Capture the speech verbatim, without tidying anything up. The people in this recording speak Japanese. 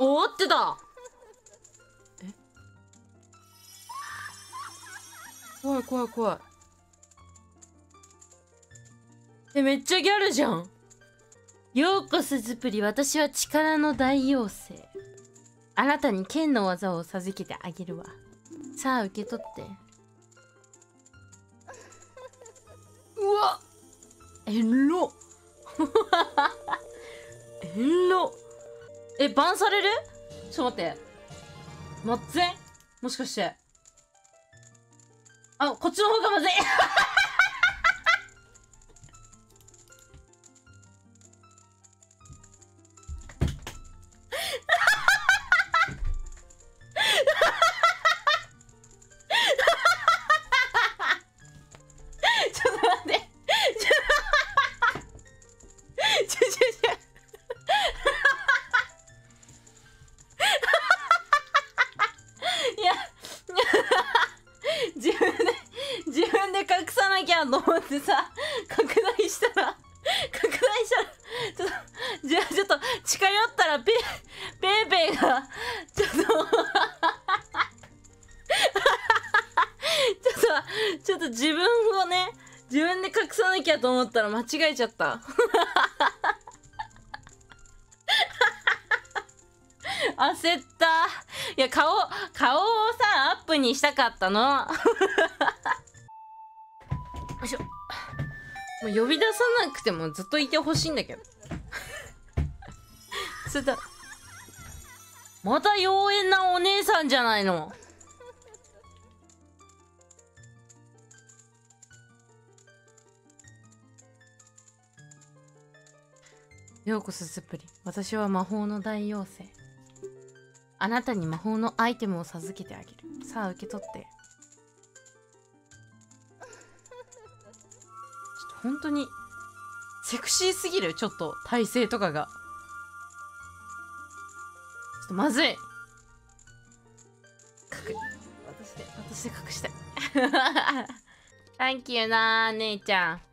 おーってだ。え、怖い怖い怖い。え、めっちゃギャルじゃん。ようこそズプリ、私は力の大妖精。あなたに剣の技を授けてあげるわ。さあ受け取って。うわっ、えろえろ。え、バンされる？ちょっと待って。まずい？もしかして。あ、こっちの方がまずい。と思ってさ、拡大したら拡大したらちょっとじゃあちょっと近寄ったらペペーペーがちょっとちょっとちょっと自分をね、自分で隠さなきゃと思ったら間違えちゃった焦った。いや、顔顔をさアップにしたかったのよ。いしょ。もう呼び出さなくてもずっといてほしいんだけどそれだ、また妖艶なお姉さんじゃないの。ようこそズプリ、私は魔法の大妖精。あなたに魔法のアイテムを授けてあげる。さあ受け取って。本当にセクシーすぎる。ちょっと体勢とかがちょっとまずい。隠私で私で隠したいサンキューなー姉ちゃん。